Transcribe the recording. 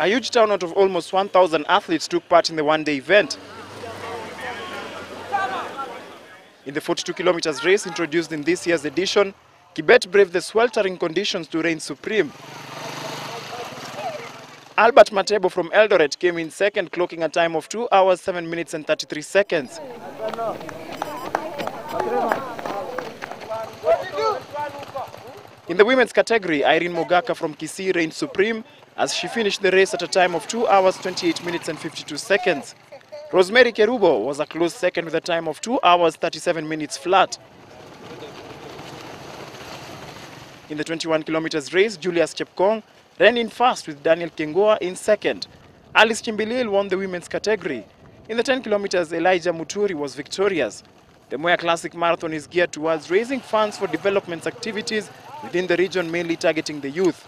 A huge turnout of almost 1,000 athletes took part in the one-day event. In the 42 kilometers race introduced in this year's edition, Kibet braved the sweltering conditions to reign supreme. Albert Matebo from Eldoret came in second, clocking a time of 2 hours, 7 minutes and 33 seconds. In the women's category, Irene Mogaka from Kisii reigned supreme as she finished the race at a time of 2 hours, 28 minutes and 52 seconds. Rosemary Kerubo was a close second with a time of 2 hours, 37 minutes flat. In the 21 kilometers race, Julius Chepkong ran in first with Daniel Kengoa in second. Alice Chimbilil won the women's category. In the 10 kilometers, Elijah Muturi was victorious. The Mwea Classic Marathon is geared towards raising funds for development activities within the region, mainly targeting the youth.